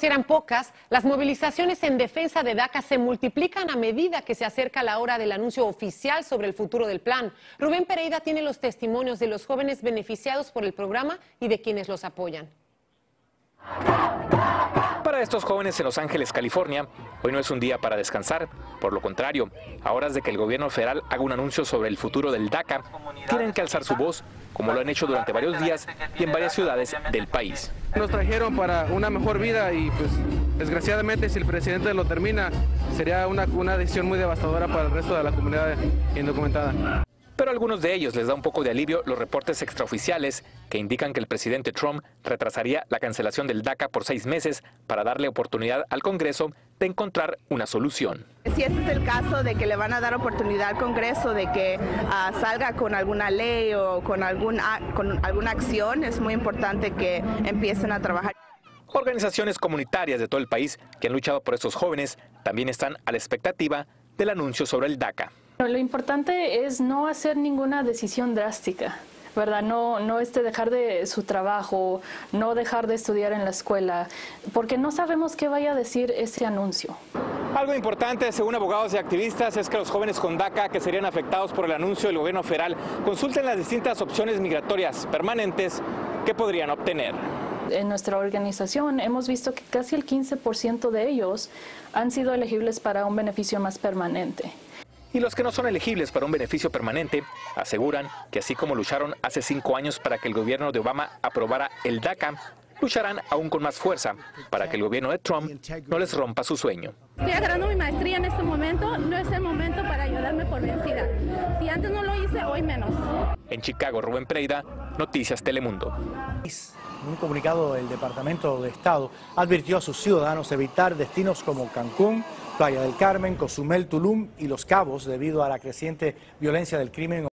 Si eran pocas, las movilizaciones en defensa de DACA se multiplican a medida que se acerca la hora del anuncio oficial sobre el futuro del plan. Rubén Pereida tiene los testimonios de los jóvenes beneficiados por el programa y de quienes los apoyan. Para estos jóvenes en Los Ángeles, California, hoy no es un día para descansar. Por lo contrario, a horas de que el gobierno federal haga un anuncio sobre el futuro del DACA, tienen que alzar su voz, como lo han hecho durante varios días y en varias ciudades del país. Nos trajeron para una mejor vida y pues desgraciadamente si el presidente lo termina, sería una decisión muy devastadora para el resto de la comunidad indocumentada. Pero a algunos de ellos les da un poco de alivio los reportes extraoficiales que indican que el presidente Trump retrasaría la cancelación del DACA por 6 meses para darle oportunidad al Congreso de encontrar una solución. Si este es el caso de que le van a dar oportunidad al Congreso de que salga con alguna ley o con alguna acción, es muy importante que empiecen a trabajar. Organizaciones comunitarias de todo el país que han luchado por estos jóvenes también están a la expectativa del anuncio sobre el DACA. Lo importante es no hacer ninguna decisión drástica, ¿verdad? No dejar de su trabajo, no dejar de estudiar en la escuela, porque no sabemos qué vaya a decir ese anuncio. Algo importante, según abogados y activistas, es que los jóvenes con DACA que serían afectados por el anuncio del gobierno federal consulten las distintas opciones migratorias permanentes que podrían obtener. En nuestra organización hemos visto que casi el 15% de ellos han sido elegibles para un beneficio más permanente. Y los que no son elegibles para un beneficio permanente aseguran que así como lucharon hace 5 años para que el gobierno de Obama aprobara el DACA, lucharán aún con más fuerza para que el gobierno de Trump no les rompa su sueño. Estoy agarrando mi maestría en este momento, no es el momento para ayudarme por vencida. Si antes no lo hice, hoy menos. En Chicago, Rubén Pereida, Noticias Telemundo. En un comunicado, el Departamento de Estado advirtió a sus ciudadanos evitar destinos como Cancún, Playa del Carmen, Cozumel, Tulum y Los Cabos debido a la creciente violencia del crimen.